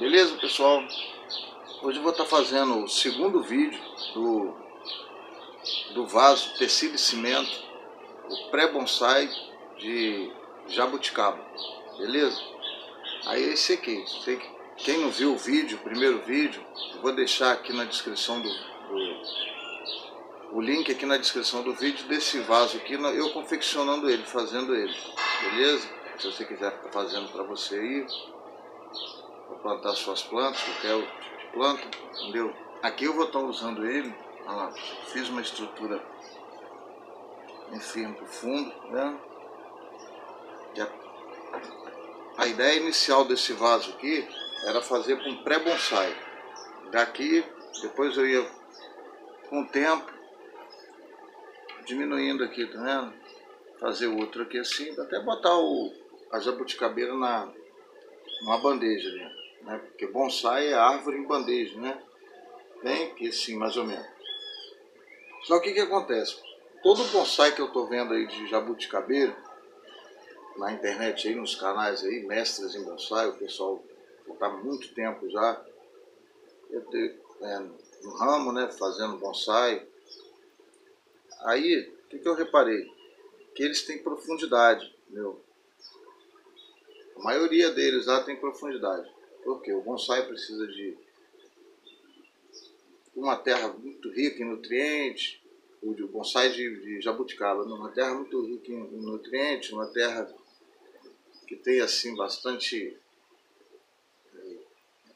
Beleza, pessoal? Hoje eu vou estar fazendo o segundo vídeo do vaso tecido e cimento, o pré-bonsai de jabuticaba, beleza? Aí é esse aqui, quem não viu o vídeo, o primeiro vídeo, eu vou deixar aqui na descrição o link aqui na descrição do vídeo desse vaso aqui, eu confeccionando ele, fazendo ele, beleza? Se você quiser ficar fazendo para você aí, para plantar suas plantas, qualquer tipo de planta, entendeu? Aqui eu vou estar usando ele, olha lá, fiz uma estrutura bem firme para o fundo, né? A ideia inicial desse vaso aqui era fazer para um pré-bonsai. Daqui, depois eu ia com o tempo diminuindo aqui, tá vendo? Fazer outro aqui assim, até botar a jabuticabeira numa bandeja ali, né? Porque bonsai é árvore em bandeja, né? Bem que sim, mais ou menos. Só que o que acontece? Todo bonsai que eu tô vendo aí de jabuticabeira, na internet aí, nos canais aí, mestres em bonsai, o pessoal tá há muito tempo já no ramo, né, fazendo bonsai. Aí, o que eu reparei? Que eles têm profundidade, entendeu? A maioria deles lá tem profundidade, porque o bonsai precisa de uma terra muito rica em nutrientes, o bonsai de jabuticaba, uma terra muito rica em nutrientes, uma terra que tem assim bastante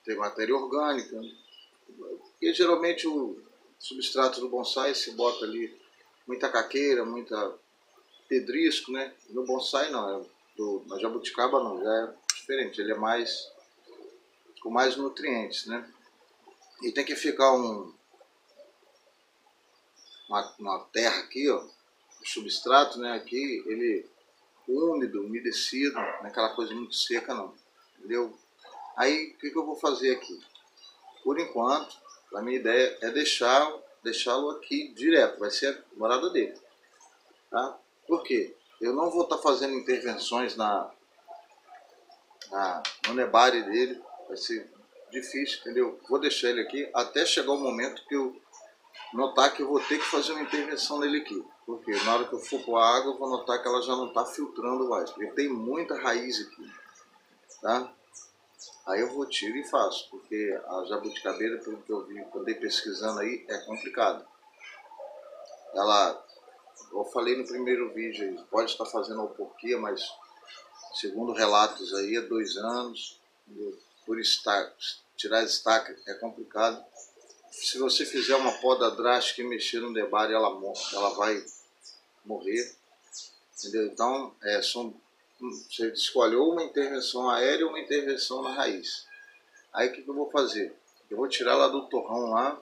tem matéria orgânica, né? E geralmente o substrato do bonsai se bota ali muita caqueira, muita pedrisco, né? No bonsai não, na jabuticaba não, já é diferente, ele é mais com mais nutrientes, né? E tem que ficar uma terra aqui, ó, o substrato, né, aqui, ele úmido, umedecido, não é aquela coisa muito seca não, entendeu? Aí, o que eu vou fazer aqui? Por enquanto, a minha ideia é deixá-lo aqui direto, vai ser a morada dele, tá? Por quê? Eu não vou estar fazendo intervenções no nebari dele, vai ser difícil, entendeu? Vou deixar ele aqui até chegar o momento que eu notar que eu vou ter que fazer uma intervenção nele aqui, porque na hora que eu for pôr a água, eu vou notar que ela já não está filtrando mais, porque tem muita raiz aqui, tá? Aí eu vou tiro e faço, porque a jabuticabeira, pelo que eu vi, andei pesquisando aí, é complicada. Ela, eu falei no primeiro vídeo aí, pode estar fazendo ao porquê, mas segundo relatos aí, é 2 anos, por estaca, tirar a estaca é complicado. Se você fizer uma poda drástica e mexer no nebari, ela vai morrer, entendeu? Então, você escolheu uma intervenção aérea ou uma intervenção na raiz. Aí o que eu vou fazer? Eu vou tirar ela do torrão lá,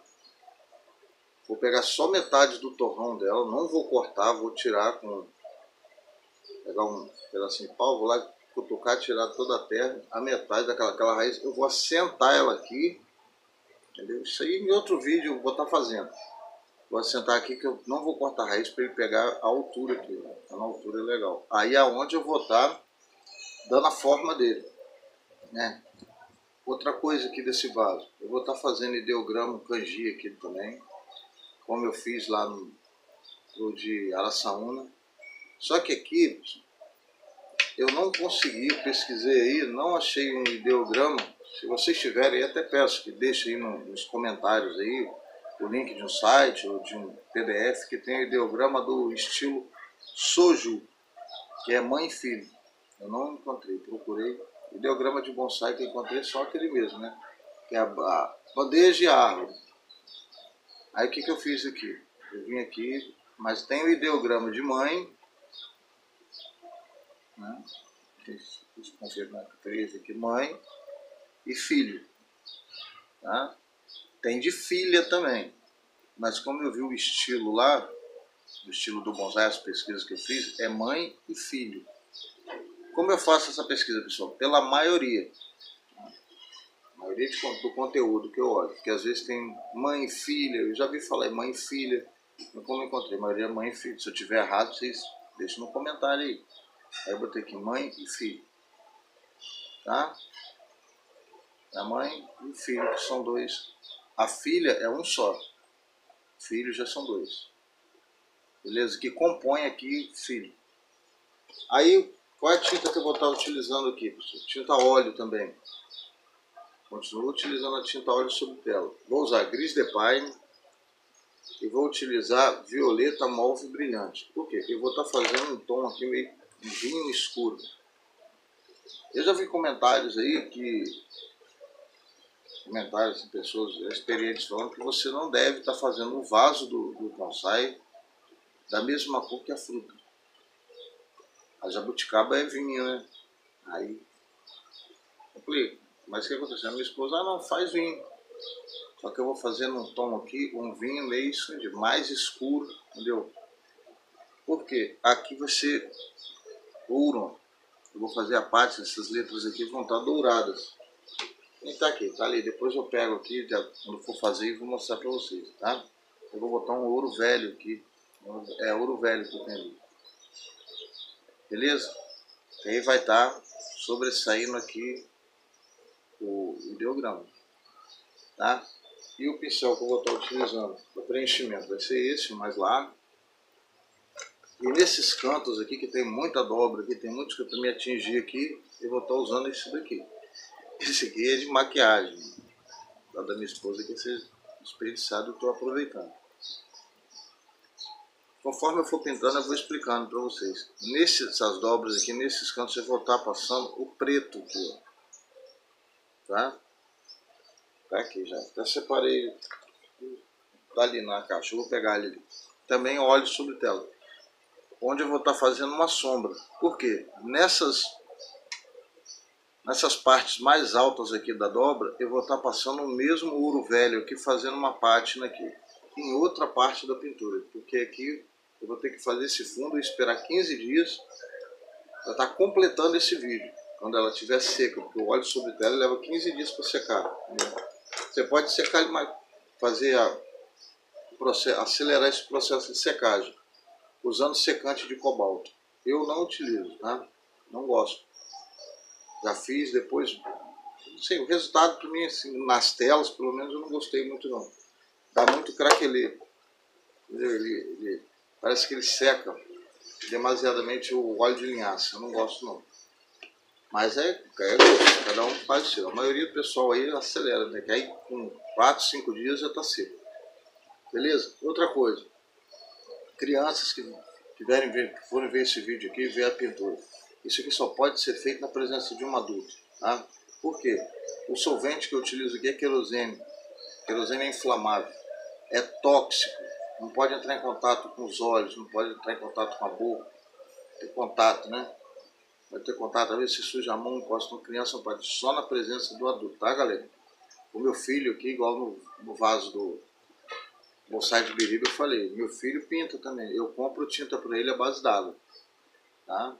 vou pegar só metade do torrão dela, não vou cortar, vou tirar pegar um pedacinho de pau, vou lá cutucar, tirar toda a terra, a metade daquela raiz, eu vou assentar ela aqui, entendeu? Isso aí em outro vídeo eu vou estar fazendo. Vou assentar aqui que eu não vou cortar a raiz para ele pegar a altura aqui, né? Tá na altura legal. Aí é onde eu vou estar dando a forma dele, né? Outra coisa aqui desse vaso, eu vou estar fazendo ideograma kanji aqui também, como eu fiz lá no de Araçaúna. Só que aqui eu não consegui, pesquisei aí, não achei um ideograma. Se vocês tiverem, até peço que deixem aí nos comentários aí o link de um site ou de um PDF que tem o ideograma do estilo Soju, que é mãe e filho. Eu não encontrei, procurei. Ideograma de bonsai que eu encontrei só aquele mesmo, né? Que é a bandeja e a árvore. Aí o que eu fiz aqui? Eu vim aqui, mas tem o ideograma de mãe, né? Deixa eu confirmar que fez aqui, mãe e filho, tá? Tem de filha também, mas como eu vi o estilo lá, o estilo do bonsai, as pesquisas que eu fiz, é mãe e filho. Como eu faço essa pesquisa, pessoal? Pela maioria. A maioria do conteúdo que eu olho, porque às vezes tem mãe e filha, eu já vi falar mãe e filha, mas como eu encontrei, a maioria é mãe e filho. Se eu tiver errado, vocês deixam no comentário aí. Aí eu botei aqui mãe e filho, tá? a mãe e o filho, que são dois. A filha é um só, filhos já são dois. Beleza? Que compõe aqui filho. Aí, qual é a tinta que eu vou estar utilizando aqui, pessoal? Tinta óleo também. Continuo utilizando a tinta óleo sobre tela. Vou usar gris de Payne e vou utilizar violeta mauve brilhante. Por quê? Porque eu vou estar fazendo um tom aqui meio vinho escuro. Eu já vi comentários aí que... comentários de pessoas experientes falando que você não deve estar fazendo um vaso do bonsai da mesma cor que a fruta. A jabuticaba é vinho, né? Aí complica. Mas o que aconteceu? A minha esposa, ah, não, faz vinho. Só que eu vou fazer num tom aqui, um vinho meio mais escuro, entendeu? Porque aqui vai ser ouro. Eu vou fazer a parte dessas letras aqui, vão estar douradas. E tá aqui, tá ali. Depois eu pego aqui, quando for fazer, e vou mostrar pra vocês, tá? Eu vou botar um ouro velho aqui. É ouro velho que eu tenho ali. Beleza? E aí vai estar sobressaindo aqui o ideograma, tá? E o pincel que eu vou estar utilizando para preenchimento vai ser esse, mais largo. E nesses cantos aqui, que tem muita dobra, que tem muitos que eu também atingi aqui, eu vou estar usando esse daqui. Esse aqui é de maquiagem, lá da minha esposa, que é desperdiçado, eu estou aproveitando. Conforme eu for pintando, eu vou explicando para vocês. Nessas dobras aqui, nesses cantos, eu vou estar passando o preto aqui, ó. Tá? Tá aqui já. Até separei, tá ali na caixa, eu vou pegar ele ali. Também óleo sobre tela, onde eu vou estar fazendo uma sombra. Por quê? Nessas partes mais altas aqui da dobra, eu vou estar passando o mesmo ouro velho aqui, fazendo uma pátina aqui, em outra parte da pintura, porque aqui eu vou ter que fazer esse fundo e esperar 15 dias para estar completando esse vídeo, quando ela estiver seca, porque o óleo sobre tela leva 15 dias para secar. Você pode secar, fazer acelerar esse processo de secagem, usando secante de cobalto. Eu não utilizo, né? Não gosto. Já fiz, depois, não sei, o resultado para mim, assim, nas telas, pelo menos, eu não gostei muito não. Dá muito craquelê, ele parece que ele seca demasiadamente o óleo de linhaça, eu não gosto não. Mas é cada um faz o seu, a maioria do pessoal aí acelera, né, que aí com 4, 5 dias já está seco. Beleza? Outra coisa, crianças que forem ver esse vídeo aqui, ver a pintura. Isso aqui só pode ser feito na presença de um adulto, tá? Por quê? O solvente que eu utilizo aqui é querosene. Querosene é inflamável, é tóxico, não pode entrar em contato com os olhos, não pode entrar em contato com a boca, ter contato, né? Vai ter contato, às vezes se suja a mão, encosta uma criança, não pode, só na presença do adulto, tá, galera? O meu filho aqui, igual no vaso do bonsai de biriba, eu falei, meu filho pinta também, eu compro tinta para ele à base d'água, tá?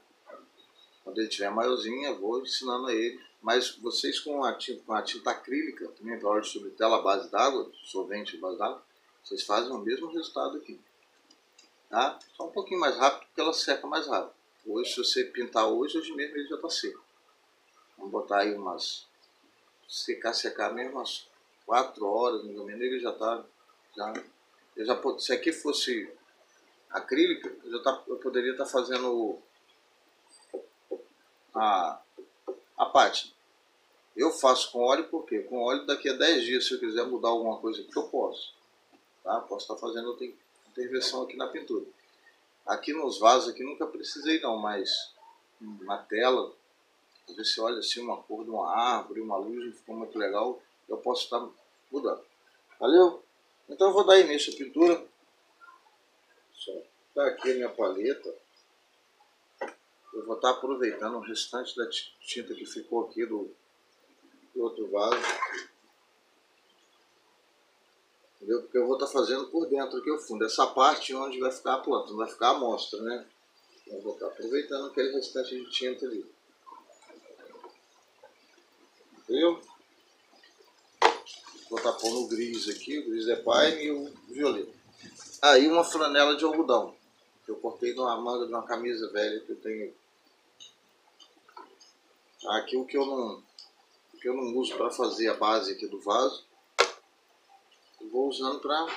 Quando ele tiver maiorzinho, eu vou ensinando a ele. Mas vocês com a tinta acrílica, também para óleo sobre tela, base d'água, solvente à base d'água, vocês fazem o mesmo resultado aqui. Tá? Só um pouquinho mais rápido, porque ela seca mais rápido. Hoje, se você pintar hoje mesmo ele já está seco. Vamos botar aí umas... Secar mesmo umas 4 horas, mais ou menos, ele já está... Se aqui fosse acrílica, eu poderia estar fazendo... a pátina. Eu faço com óleo porque com óleo daqui a 10 dias, se eu quiser mudar alguma coisa que eu posso, tá? Posso estar fazendo outra intervenção aqui na pintura. Aqui nos vasos aqui nunca precisei não, mas na tela, às vezes você olha assim uma cor de uma árvore, uma luz, não ficou muito legal, eu posso estar mudando. Valeu? Então eu vou dar início à pintura. Só tá aqui a minha paleta. Eu vou estar aproveitando o restante da tinta que ficou aqui do outro vaso. Entendeu? Porque eu vou estar fazendo por dentro aqui o fundo. Essa parte onde vai ficar a planta, não vai ficar a amostra, né? Eu vou estar aproveitando aquele restante de tinta ali. Entendeu? Vou estar pondo o gris aqui, o gris de Payne e o violeta. Aí uma flanela de algodão. Eu cortei numa manga de uma camisa velha que eu tenho. Aqui o que eu não que eu não uso para fazer a base aqui do vaso. Eu vou usando para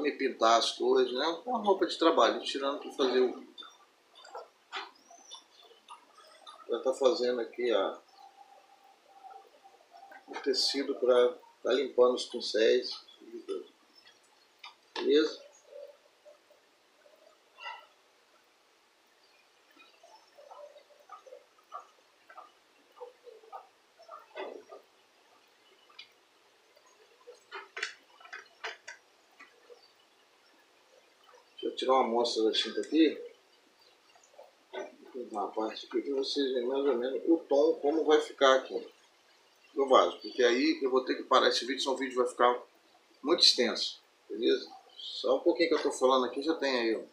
me pintar as coisas, né? Uma roupa de trabalho, tirando para fazer o... Já está fazendo aqui o tecido para estar limpando os pincéis. Beleza? Deixa eu tirar uma amostra da tinta aqui. Na parte aqui, vocês veem mais ou menos o tom, como vai ficar aqui no vaso, porque aí eu vou ter que parar esse vídeo, senão o vídeo vai ficar muito extenso, beleza? Só um pouquinho que eu tô falando aqui, já tem aí,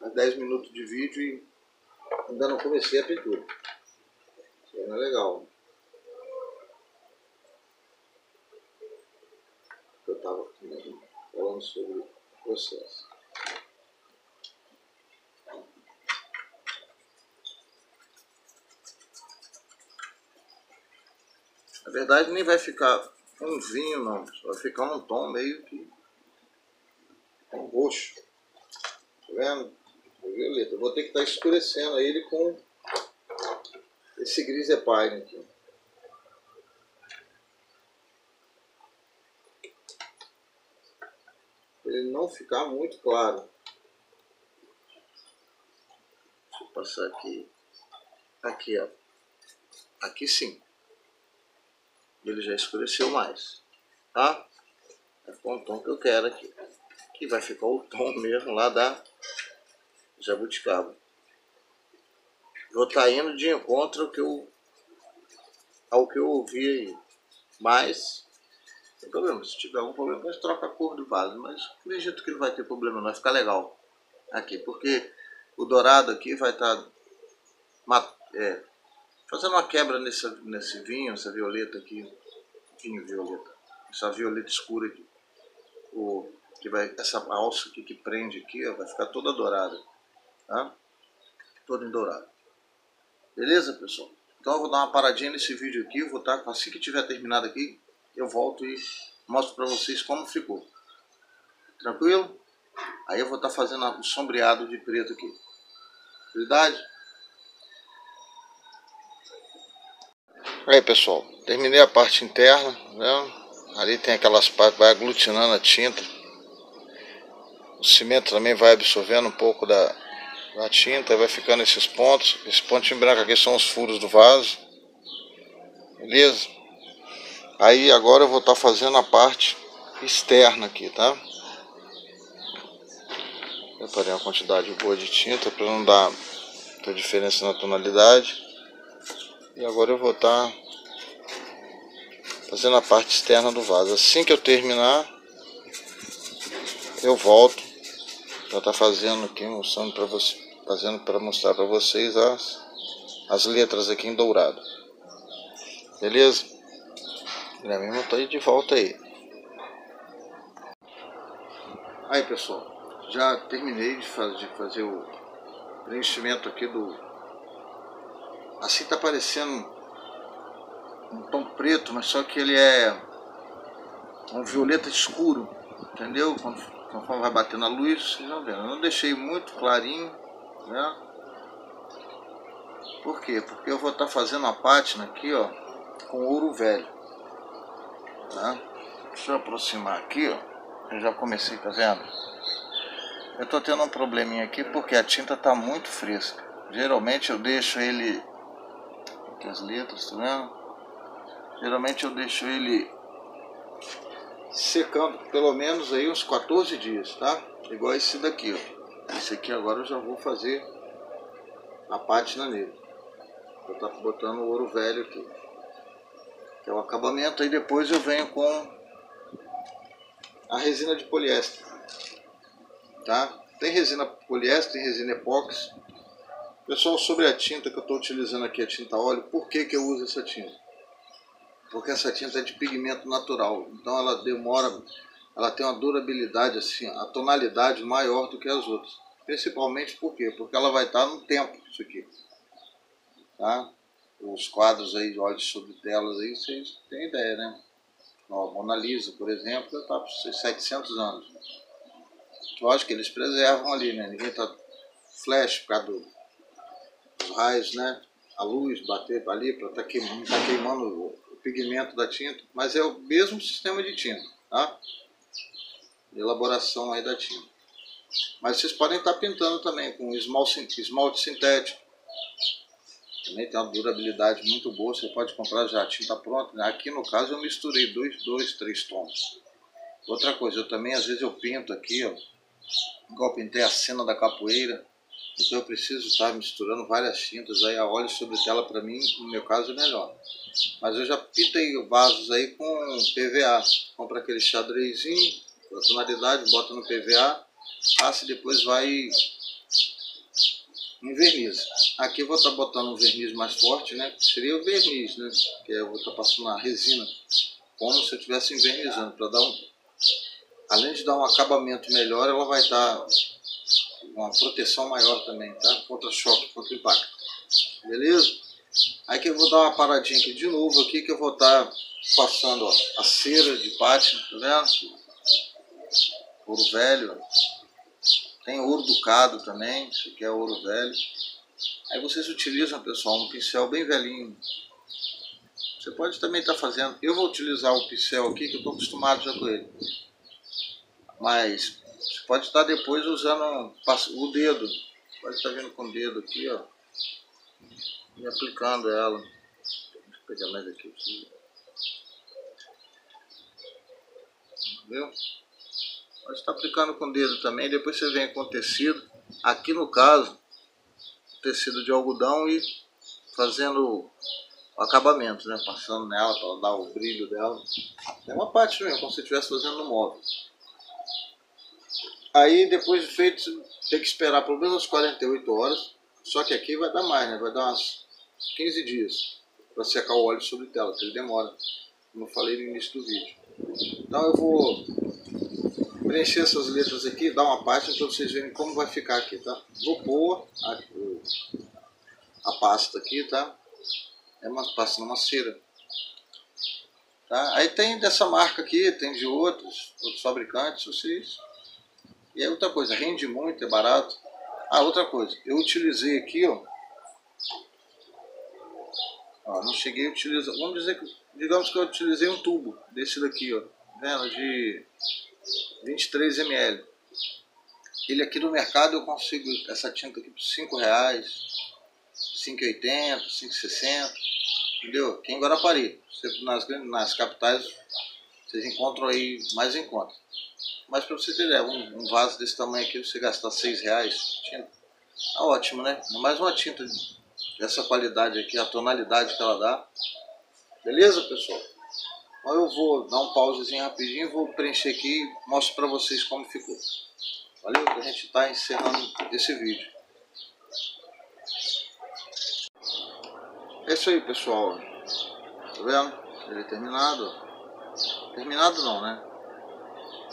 ó, 10 minutos de vídeo e ainda não comecei a pintura. Isso aí não é legal. Eu tava falando sobre o processo. Na verdade nem vai ficar um vinho não, só vai ficar um tom meio que um roxo, tá vendo? Violeta. Eu vou ter que estar escurecendo ele com esse gris de Payne aqui. Pra ele não ficar muito claro. Deixa eu passar aqui, ó, aqui sim. Ele já escureceu mais, tá? Vai ficar um tom que eu quero aqui. Que vai ficar o tom mesmo lá da jabuticaba. Vou estar indo de encontro ao que eu ouvi aí. Mas, não tem problema. Se tiver algum problema, nós troca a cor do vaso. Mas acredito que não vai ter problema, não. Vai ficar legal aqui. Porque o dourado aqui vai estar... fazendo uma quebra nesse vinho, essa violeta aqui, vinho violeta, essa violeta escura aqui, essa alça aqui que prende aqui, ó, vai ficar toda dourada, tá? Toda em dourado. Beleza, pessoal? Então eu vou dar uma paradinha nesse vídeo aqui, vou estar, assim que tiver terminado aqui, eu volto e mostro pra vocês como ficou. Tranquilo? Aí eu vou estar fazendo o sombreado de preto aqui. Verdade? Aí pessoal, terminei a parte interna, né? Ali tem aquelas partes, vai aglutinando a tinta. O cimento também vai absorvendo um pouco da tinta, vai ficando esses pontos. Esse pontinho branco aqui são os furos do vaso. Beleza? Aí agora eu vou estar fazendo a parte externa aqui, tá? Eu parei uma quantidade boa de tinta para não dar muita diferença na tonalidade. E agora eu vou estar fazendo a parte externa do vaso. Assim que eu terminar, eu volto para estar fazendo aqui, mostrando para você, fazendo para mostrar para vocês as letras aqui em dourado. Beleza? Já mesmo tô aí de volta aí. Aí pessoal, já terminei de fazer o preenchimento aqui do... Assim tá parecendo um tom preto, mas só que ele é um violeta escuro, entendeu? Conforme vai bater na luz, vocês vão vendo. Eu não deixei muito clarinho, né? Por quê? Porque eu vou estar fazendo a pátina aqui, ó, com ouro velho, tá? Deixa eu aproximar aqui, ó. Eu já comecei, tá vendo? Eu tô tendo um probleminha aqui porque a tinta tá muito fresca. Geralmente eu deixo ele... as letras, tá vendo? Geralmente eu deixo ele secando pelo menos aí uns 14 dias, tá? Igual esse daqui, ó. Esse aqui agora eu já vou fazer a pátina nele. Vou estar botando o ouro velho aqui, que é o acabamento. Aí depois eu venho com a resina de poliéster, tá? Tem resina poliéster, tem resina epóxi. Pessoal, sobre a tinta que eu estou utilizando aqui, a tinta óleo, por que que eu uso essa tinta? Porque essa tinta é de pigmento natural, então ela demora, ela tem uma durabilidade assim, a tonalidade maior do que as outras. Principalmente por quê? Porque ela vai estar no tempo, isso aqui. Tá? os quadros aí de olhos sobre telas, aí vocês têm ideia, né? A Mona Lisa, por exemplo, já está por 700 anos. Lógico que eles preservam ali, né? Ninguém está flash por causa dos raios, né? A luz bater ali para estar queimando o pigmento da tinta, mas é o mesmo sistema de tinta, tá? De elaboração aí da tinta. Mas vocês podem estar pintando também com esmalte sintético. Também tem uma durabilidade muito boa, você pode comprar já a tinta pronta, né? Aqui no caso eu misturei três tons. Outra coisa, eu também às vezes eu pinto aqui, ó, igual eu pintei a cena da capoeira, então eu preciso estar misturando várias tintas, aí a óleo sobre tela para mim, no meu caso é melhor. Mas eu já pintei vasos aí com PVA, compra aquele xadrezinho, a tonalidade, bota no PVA, passa e depois vai em verniz. Aqui eu vou estar botando um verniz mais forte, né? Seria o verniz, né? Que eu vou estar passando a resina, como se eu estivesse envernizando, para dar um... Além de dar um acabamento melhor, ela vai dar uma proteção maior também, tá? Contra choque, contra impacto. Beleza? Aí que eu vou dar uma paradinha aqui de novo, aqui que eu vou estar passando, ó, a cera de pátina, tá vendo? Ouro velho. Tem ouro ducado também, isso aqui é ouro velho. Aí vocês utilizam, pessoal, um pincel bem velhinho. Você pode também estar fazendo... Eu vou utilizar o pincel aqui, que eu estou acostumado já com ele. Mas você pode estar depois usando o dedo, pode estar vindo com o dedo aqui, ó, e aplicando ela. Deixa eu pegar mais aqui, viu? Pode estar aplicando com o dedo também, depois você vem com o tecido, aqui no caso, tecido de algodão e fazendo o acabamento, né, passando nela para dar o brilho dela. É uma parte mesmo, como se estivesse fazendo no móvel. Aí depois de feito, tem que esperar pelo menos 48 horas, só que aqui vai dar mais, né? Vai dar umas 15 dias para secar o óleo sobre tela, que ele demora, como eu falei no início do vídeo. Então eu vou preencher essas letras aqui, dar uma pasta para vocês verem como vai ficar aqui, tá? Vou pôr a pasta aqui, tá? É uma pasta numa cera. Tá? Aí tem dessa marca aqui, tem de outros fabricantes, vocês... E aí outra coisa, rende muito, é barato. Ah, outra coisa, eu utilizei aqui, ó. Ó, não cheguei a utilizar, vamos dizer que, digamos que eu utilizei um tubo desse daqui, ó. Vendo? De 23 ml. Ele aqui no mercado eu consigo essa tinta aqui por R$5, R$5,80, R$5,60. Entendeu? Aqui em Guarapari. Nas capitais vocês encontram aí, mais encontram. Mas para você ter ideia, um vaso desse tamanho aqui, você gastar R$6, tinta, tá ótimo, né? Mais uma tinta dessa qualidade aqui, a tonalidade que ela dá. Beleza, pessoal? Então eu vou dar um pausezinho rapidinho, vou preencher aqui e mostro para vocês como ficou. Valeu? A gente está encerrando esse vídeo. É isso aí, pessoal. Tá vendo? Ele é terminado. Terminado não, né?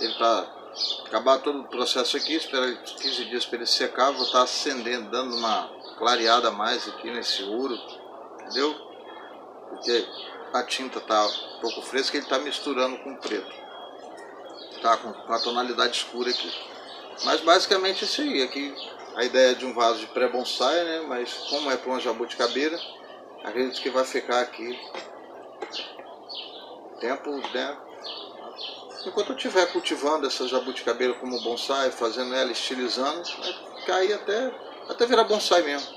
Ele tá acabar todo o processo aqui, espera 15 dias para ele secar, vou estar acendendo, dando uma clareada a mais aqui nesse ouro, entendeu? Porque a tinta tá um pouco fresca, ele tá misturando com preto, tá com a tonalidade escura aqui. Mas basicamente isso aí, aqui a ideia de um vaso de pré-bonsai, né? Mas como é para uma jabuticabeira, acredito que vai ficar aqui tempo, né? Enquanto eu estiver cultivando essa jabuticabeira como bonsai, fazendo ela, estilizando, vai cair até virar bonsai mesmo.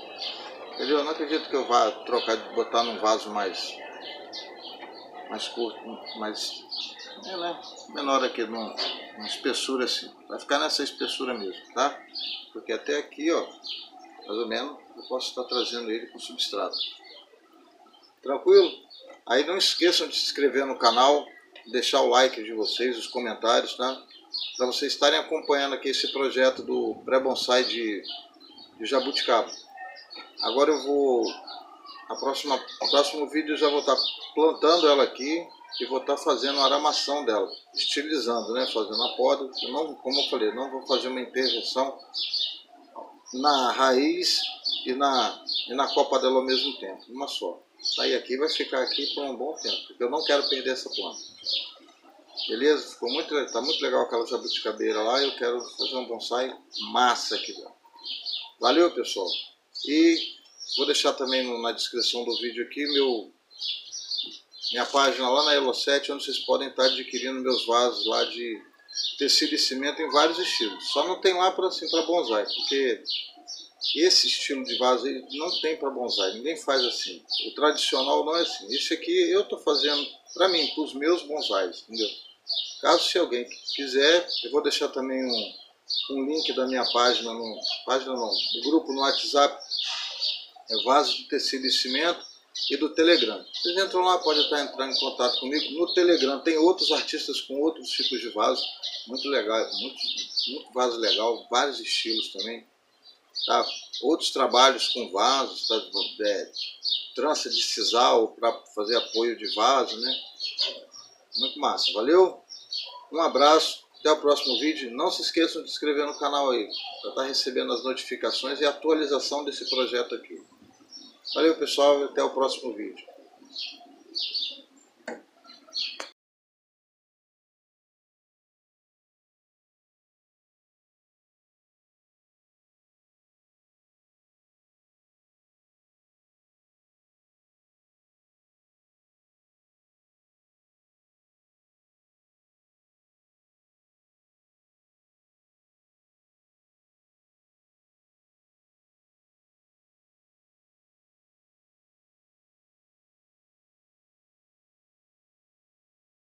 Entendeu? Eu não acredito que eu vá trocar, botar num vaso mais curto, mais menor aqui, numa espessura assim. Vai ficar nessa espessura mesmo, tá? Porque até aqui, ó, mais ou menos, eu posso estar trazendo ele com substrato. Tranquilo? Aí não esqueçam de se inscrever no canal, deixar o like de vocês, os comentários, tá? Para vocês estarem acompanhando aqui esse projeto do pré-bonsai de jabuticaba. Agora eu vou... O próximo vídeo eu já vou estar plantando ela aqui e vou estar fazendo a aramação dela, estilizando, né? Fazendo a poda. Eu não, como eu falei, não vou fazer uma intervenção na raiz e na copa dela ao mesmo tempo, uma só. sair aqui, vai ficar aqui por um bom tempo, porque eu não quero perder essa planta. Beleza? Ficou muito, tá muito legal aquela jabuticabeira lá, eu quero fazer um bonsai massa aqui dentro. Valeu, pessoal! E vou deixar também na descrição do vídeo aqui minha página lá na Elo7, onde vocês podem estar adquirindo meus vasos lá de tecido e cimento em vários estilos. Só não tem lá para assim, para bonsai, porque esse estilo de vaso aí não tem para bonsai, ninguém faz assim. O tradicional não é assim. Isso aqui eu estou fazendo para mim, para os meus bonsais, entendeu? Caso se alguém quiser, eu vou deixar também um link da minha página, do grupo no WhatsApp, é vaso de tecido e cimento, e do Telegram. Vocês entram lá, podem estar entrando em contato comigo no Telegram. Tem outros artistas com outros tipos de vaso, muito legal, muito vaso legal, vários estilos também. Tá? Outros trabalhos com vasos, tá? Trança de sisal para fazer apoio de vaso, né? Muito massa, valeu? Um abraço, até o próximo vídeo. Não se esqueçam de se inscrever no canal aí, para estar recebendo as notificações e a atualização desse projeto aqui. Valeu, pessoal, e até o próximo vídeo.